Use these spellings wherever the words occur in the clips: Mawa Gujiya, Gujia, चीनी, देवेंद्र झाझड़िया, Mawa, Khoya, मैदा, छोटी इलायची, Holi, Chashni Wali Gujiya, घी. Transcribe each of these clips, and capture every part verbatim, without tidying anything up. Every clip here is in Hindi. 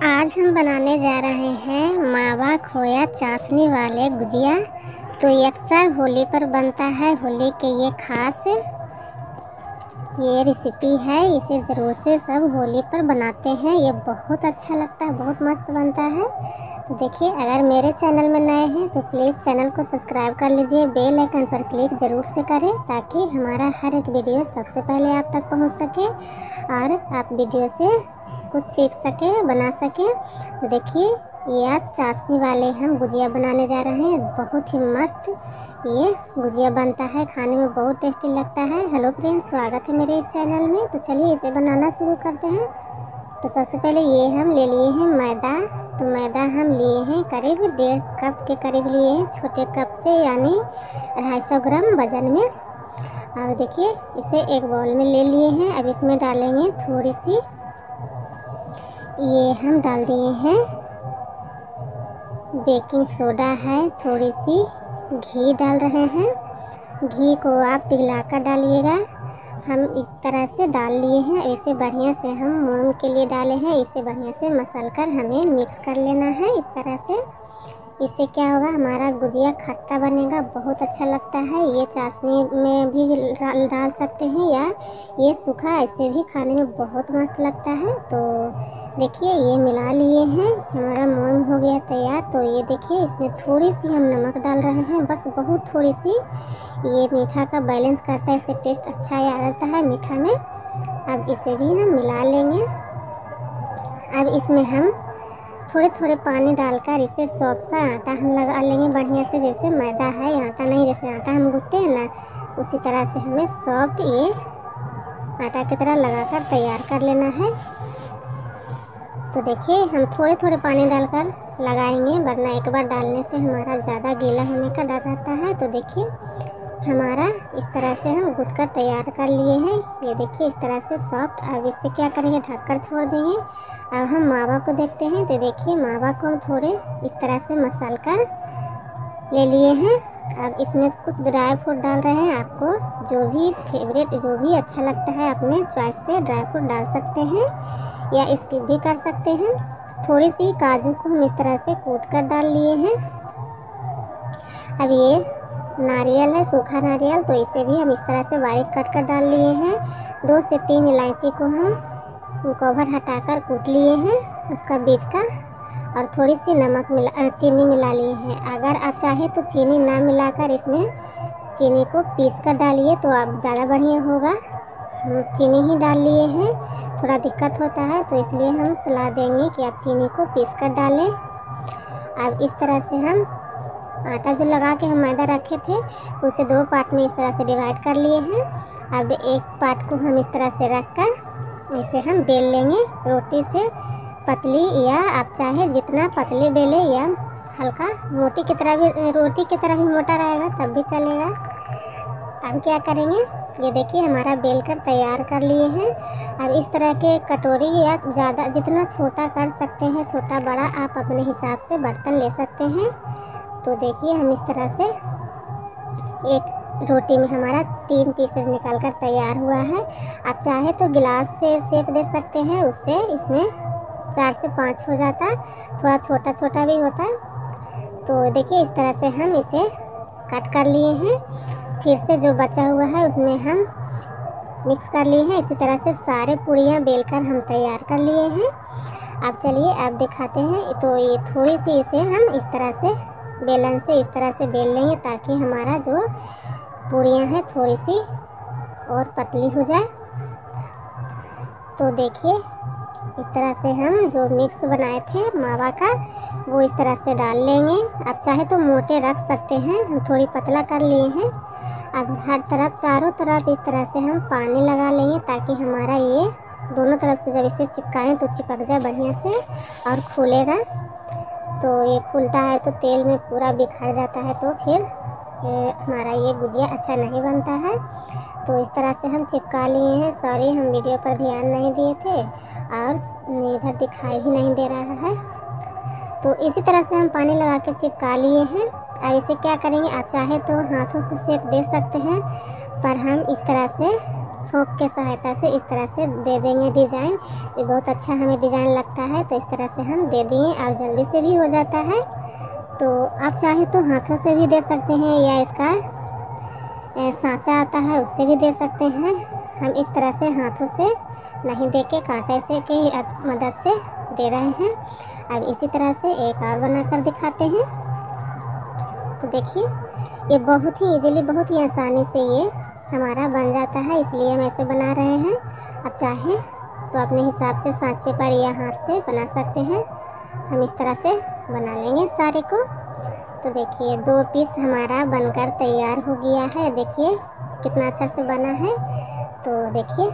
आज हम बनाने जा रहे हैं मावा खोया चाशनी वाले गुजिया। तो ये अक्सर होली पर बनता है, होली के ये खास ये रेसिपी है। इसे ज़रूर से सब होली पर बनाते हैं, ये बहुत अच्छा लगता है, बहुत मस्त बनता है। देखिए, अगर मेरे चैनल में नए हैं तो प्लीज़ चैनल को सब्सक्राइब कर लीजिए, बेल आइकन पर क्लिक ज़रूर से करें ताकि हमारा हर एक वीडियो सबसे पहले आप तक पहुंच सके और आप वीडियो से कुछ सीख सके, बना सके। तो देखिए, ये आज चाशनी वाले हम गुजिया बनाने जा रहे हैं। बहुत ही मस्त ये गुजिया बनता है, खाने में बहुत टेस्टी लगता है। हेलो फ्रेंड्स, स्वागत है मेरे चैनल में। तो चलिए इसे बनाना शुरू करते हैं। तो सबसे पहले ये हम ले लिए हैं मैदा। तो मैदा हम लिए हैं करीब डेढ़ कप के करीब लिए हैं, छोटे कप से यानी ढाई सौ ग्राम वजन में। और देखिए इसे एक बाउल में ले लिए हैं। अब इसमें डालेंगे थोड़ी सी, ये हम डाल दिए हैं बेकिंग सोडा है, थोड़ी सी घी डाल रहे हैं। घी को आप पिघलाकर डालिएगा, हम इस तरह से डाल लिए हैं। इसे बढ़िया से हम मोम के लिए डाले हैं, इसे बढ़िया से मसल कर हमें मिक्स कर लेना है इस तरह से। इससे क्या होगा, हमारा गुजिया खस्ता बनेगा, बहुत अच्छा लगता है। ये चाशनी में भी डाल सकते हैं या ये सूखा ऐसे भी खाने में बहुत मस्त लगता है। तो देखिए ये मिला लिए हैं, हमारा मोम हो गया तैयार। तो ये देखिए इसमें थोड़ी सी हम नमक डाल रहे हैं, बस बहुत थोड़ी सी। ये मीठा का बैलेंस करता है, इससे टेस्ट अच्छा आ जाता है मीठा में। अब इसे भी हम मिला लेंगे। अब इसमें हम थोड़े थोड़े पानी डालकर इसे सॉफ्ट सा आटा हम लगा लेंगे बढ़िया से। जैसे मैदा है आटा नहीं, जैसे आटा हम गूंथते हैं ना, उसी तरह से हमें सॉफ्ट ये आटा की तरह लगाकर तैयार कर लेना है। तो देखिए हम थोड़े थोड़े पानी डालकर लगाएंगे, वरना एक बार डालने से हमारा ज़्यादा गीला होने का डर रहता है। तो देखिए हमारा इस तरह से हम गूंथ कर तैयार कर लिए हैं। ये देखिए इस तरह से सॉफ्ट। अब इससे क्या करेंगे, ढककर छोड़ देंगे। अब हम मावा को देखते हैं। तो देखिए मावा को हम थोड़े इस तरह से मसल कर ले लिए हैं। अब इसमें कुछ ड्राई फ्रूट डाल रहे हैं, आपको जो भी फेवरेट, जो भी अच्छा लगता है, अपने चॉइस से ड्राई फ्रूट डाल सकते हैं या स्किप भी कर सकते हैं। थोड़ी सी काजू को हम इस तरह से कूट कर डाल लिए हैं। अब ये नारियल है, सूखा नारियल, तो इसे भी हम इस तरह से बारीक कट कर डाल लिए हैं। दो से तीन इलायची को हम कवर हटाकर कूट लिए हैं उसका बीज का, और थोड़ी सी नमक मिला, चीनी मिला लिए हैं। अगर आप चाहे तो चीनी ना मिलाकर इसमें चीनी को पीस कर डालिए तो आप ज़्यादा बढ़िया होगा। हम चीनी ही डाल लिए हैं, थोड़ा दिक्कत होता है तो इसलिए हम सलाह देंगे कि आप चीनी को पीस कर डालें। अब इस तरह से हम आटा जो लगा के हम मैदा रखे थे उसे दो पार्ट में इस तरह से डिवाइड कर लिए हैं। अब एक पार्ट को हम इस तरह से रखकर इसे हम बेल लेंगे रोटी से, पतली या आप चाहे जितना पतली बेले या हल्का मोटी की तरह भी, रोटी की तरह भी मोटा रहेगा तब भी चलेगा। अब क्या करेंगे, ये देखिए हमारा बेल कर तैयार कर लिए हैं। अब इस तरह के कटोरी या ज़्यादा जितना छोटा कर सकते हैं, छोटा बड़ा आप अपने हिसाब से बर्तन ले सकते हैं। तो देखिए हम इस तरह से एक रोटी में हमारा तीन पीसेस निकाल कर तैयार हुआ है। आप चाहे तो गिलास से शेप दे सकते हैं, उससे इसमें चार से पाँच हो जाता है, थोड़ा छोटा छोटा भी होता है। तो देखिए इस तरह से हम इसे कट कर लिए हैं। फिर से जो बचा हुआ है उसमें हम मिक्स कर लिए हैं। इसी तरह से सारे पूड़ियाँ बेलकर हम तैयार कर लिए हैं। अब चलिए आप दिखाते हैं। तो ये थोड़ी सी इसे हम इस तरह से बेलन से इस तरह से बेल लेंगे ताकि हमारा जो पूड़ियाँ हैं थोड़ी सी और पतली हो जाए। तो देखिए इस तरह से हम जो मिक्स बनाए थे मावा का वो इस तरह से डाल लेंगे। आप चाहे तो मोटे रख सकते हैं, हम थोड़ी पतला कर लिए हैं। अब हर तरफ चारों तरफ इस तरह से हम पानी लगा लेंगे ताकि हमारा ये दोनों तरफ से जब इसे चिपकाएं तो चिपक जाए बढ़िया से और खुले ना। तो ये खुलता है तो तेल में पूरा बिखर जाता है, तो फिर ये हमारा ये गुजिया अच्छा नहीं बनता है। तो इस तरह से हम चिपका लिए हैं। सॉरी हम वीडियो पर ध्यान नहीं दिए थे और इधर दिखाई भी नहीं दे रहा है। तो इसी तरह से हम पानी लगा के चिपका लिए हैं। और इसे क्या करेंगे, आप चाहे तो हाथों से सेक दे सकते हैं, पर हम इस तरह से फोक के सहायता से इस तरह से दे देंगे डिज़ाइन। ये बहुत अच्छा हमें डिज़ाइन लगता है तो इस तरह से हम दे दिए और जल्दी से भी हो जाता है। तो आप चाहे तो हाथों से भी दे सकते हैं या इसका सांचा आता है उससे भी दे सकते हैं। हम इस तरह से हाथों से नहीं दे के कांटे से की मदद से दे रहे हैं। अब इसी तरह से एक और बनाकर दिखाते हैं। तो देखिए ये बहुत ही इजीली बहुत ही आसानी से ये हमारा बन जाता है, इसलिए हम ऐसे बना रहे हैं। आप चाहे तो अपने हिसाब से सांचे पर या हाथ से बना सकते हैं। हम इस तरह से बना लेंगे सारे को। तो देखिए दो पीस हमारा बनकर तैयार हो गया है। देखिए कितना अच्छा से बना है। तो देखिए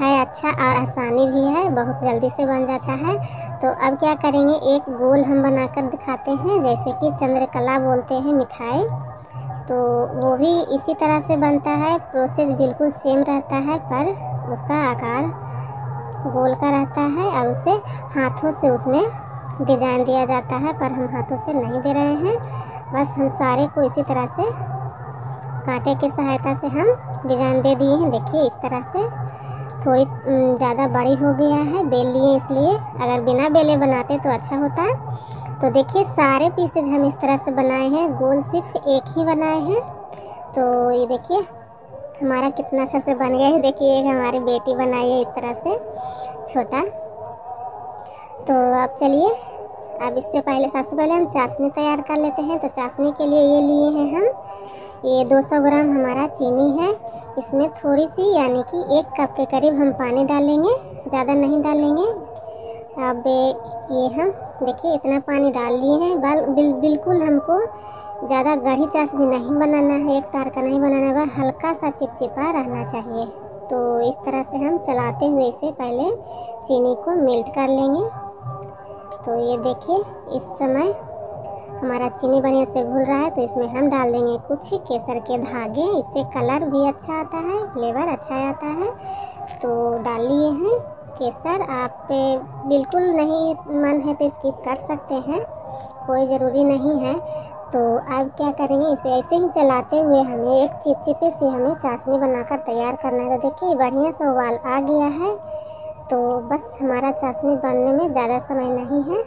है अच्छा और आसानी भी है, बहुत जल्दी से बन जाता है। तो अब क्या करेंगे एक गोल हम बनाकर दिखाते हैं, जैसे कि चंद्रकला बोलते हैं मिठाई, तो वो भी इसी तरह से बनता है। प्रोसेस बिल्कुल सेम रहता है पर उसका आकार गोल का रहता है और उसे हाथों से उसमें डिज़ाइन दिया जाता है, पर हम हाथों से नहीं दे रहे हैं। बस हम सारे को इसी तरह से कांटे की सहायता से हम डिज़ाइन दे दिए हैं। देखिए इस तरह से थोड़ी ज़्यादा बड़ी हो गया है, बेल लिए, इसलिए अगर बिना बेले बनाते तो अच्छा होता है। तो देखिए सारे पीसेज हम इस तरह से बनाए हैं, गोल सिर्फ एक ही बनाए हैं। तो ये देखिए हमारा कितना अच्छा से बन गया है। देखिए एक हमारी बेटी बनाई है इस तरह से छोटा। तो अब चलिए अब इससे पहले सबसे पहले हम चाशनी तैयार कर लेते हैं। तो चाशनी के लिए ये लिए हैं हम, ये दो सौ ग्राम हमारा चीनी है। इसमें थोड़ी सी यानी कि एक कप के करीब हम पानी डालेंगे, ज़्यादा नहीं डालेंगे। अब ये हम देखिए इतना पानी डाल लिए हैं। बल बिल, बिल्कुल हमको ज़्यादा गाढ़ी चाशनी नहीं बनाना है, एक तार का नहीं बनाना है, हल्का सा चिपचिपा रहना चाहिए। तो इस तरह से हम चलाते हुए इसे पहले चीनी को मेल्ट कर लेंगे। तो ये देखिए इस समय हमारा चीनी बढ़िया से घुल रहा है। तो इसमें हम डाल देंगे कुछ केसर के धागे, इससे कलर भी अच्छा आता है, फ्लेवर अच्छा आता है। तो डाल लिए हैं केसर, आप पे बिल्कुल नहीं मन है तो स्किप कर सकते हैं, कोई ज़रूरी नहीं है। तो अब क्या करेंगे इसे ऐसे ही चलाते हुए हमें एक चिपचिपे से हमें चाशनी बनाकर तैयार करना है। तो देखिए बढ़िया सा उबाल आ गया है। तो बस हमारा चाशनी बनने में ज़्यादा समय नहीं है।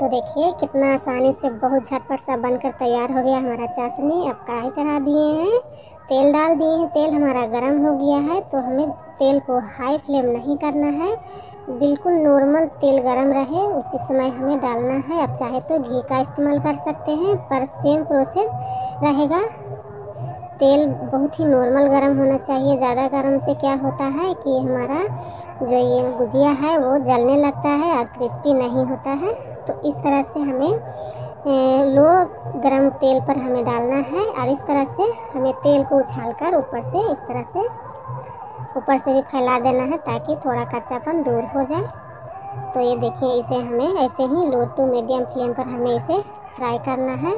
तो देखिए कितना आसानी से बहुत झटपट सा बनकर तैयार हो गया हमारा चाशनी। अब कढ़ाई चढ़ा दिए हैं, तेल डाल दिए हैं, तेल हमारा गर्म हो गया है। तो हमें तेल को हाई फ्लेम नहीं करना है, बिल्कुल नॉर्मल तेल गर्म रहे उसी समय हमें डालना है। आप चाहे तो घी का इस्तेमाल कर सकते हैं पर सेम प्रोसेस रहेगा। तेल बहुत ही नॉर्मल गर्म होना चाहिए, ज़्यादा गर्म से क्या होता है कि हमारा जो ये गुजिया है वो जलने लगता है और क्रिस्पी नहीं होता है। तो इस तरह से हमें लो गरम तेल पर हमें डालना है और इस तरह से हमें तेल को उछालकर ऊपर से इस तरह से ऊपर से भी फैला देना है ताकि थोड़ा कच्चापन दूर हो जाए। तो ये देखिए इसे हमें ऐसे ही लो टू मीडियम फ्लेम पर हमें इसे फ्राई करना है।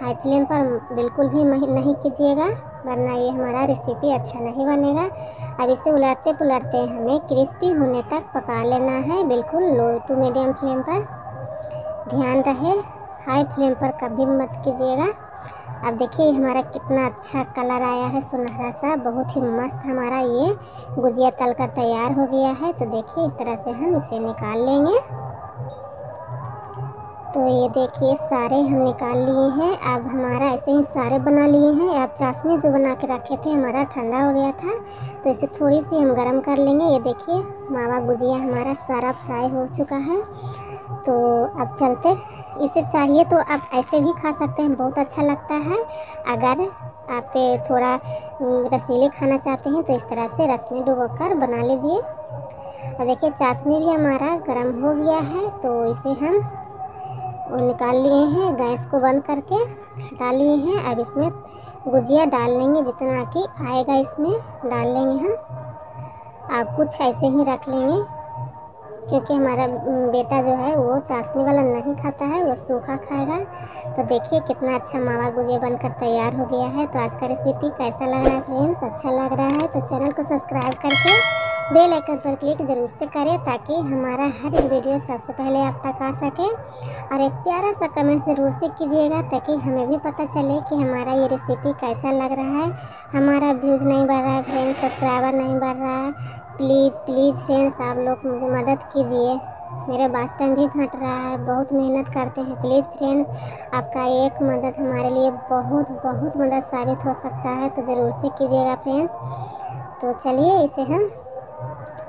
हाई फ्लेम पर बिल्कुल भी नहीं कीजिएगा वरना ये हमारा रेसिपी अच्छा नहीं बनेगा। अब इसे उलटते पुलटते हमें क्रिस्पी होने तक पका लेना है, बिल्कुल लो टू मीडियम फ्लेम पर। ध्यान रहे हाई फ्लेम पर कभी मत कीजिएगा। अब देखिए हमारा कितना अच्छा कलर आया है, सुनहरा सा, बहुत ही मस्त हमारा ये गुजिया तल कर तैयार हो गया है। तो देखिए इस तरह से हम इसे निकाल लेंगे। तो ये देखिए सारे हम निकाल लिए हैं। अब हमारा ऐसे ही सारे बना लिए हैं। अब चाशनी जो बना के रखे थे हमारा ठंडा हो गया था, तो इसे थोड़ी सी हम गर्म कर लेंगे। ये देखिए मावा गुजिया हमारा सारा फ्राई हो चुका है। तो अब चलते इसे चाहिए तो आप ऐसे भी खा सकते हैं, बहुत अच्छा लगता है। अगर आप थोड़ा रसीले खाना चाहते हैं तो इस तरह से रस में डुबो कर बना लीजिए। और देखिए चाशनी भी हमारा गर्म हो गया है। तो इसे हम वो निकाल लिए हैं, गैस को बंद करके हटा लिए हैं। अब इसमें गुजिया डाल लेंगे, जितना कि आएगा इसमें डाल लेंगे हम। आप कुछ ऐसे ही रख लेंगे क्योंकि हमारा बेटा जो है वो चाशनी वाला नहीं खाता है, वो सूखा खाएगा। तो देखिए कितना अच्छा मावा गुजिया बनकर तैयार हो गया है। तो आज का रेसिपी कैसा लग रहा है फ्रेंड्स, अच्छा लग रहा है तो चैनल को सब्सक्राइब करके बेल आइकन पर क्लिक ज़रूर से करें ताकि हमारा हर एक वीडियो सबसे पहले आप तक आ सके। और एक प्यारा सा कमेंट ज़रूर से कीजिएगा ताकि हमें भी पता चले कि हमारा ये रेसिपी कैसा लग रहा है। हमारा व्यूज़ नहीं बढ़ रहा है फ्रेंड्स, सब्सक्राइबर नहीं बढ़ रहा है। प्लीज़ प्लीज़ फ्रेंड्स आप लोग मुझे मदद कीजिए, मेरा वॉच टाइम भी घट रहा है। बहुत मेहनत करते हैं। प्लीज़ फ्रेंड्स आपका एक मदद हमारे लिए बहुत बहुत मदद साबित हो सकता है, तो ज़रूर से कीजिएगा फ्रेंड्स। तो चलिए इसे हम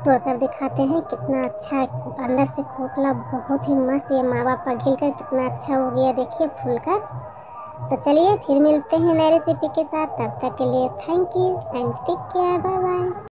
तोड़कर दिखाते हैं कितना अच्छा अंदर से खोखला, बहुत ही मस्त ये मावा पिघल कर कितना अच्छा हो गया, देखिए फूल कर। तो चलिए फिर मिलते हैं नई रेसिपी के साथ, तब तक के लिए thank you and take care, bye bye.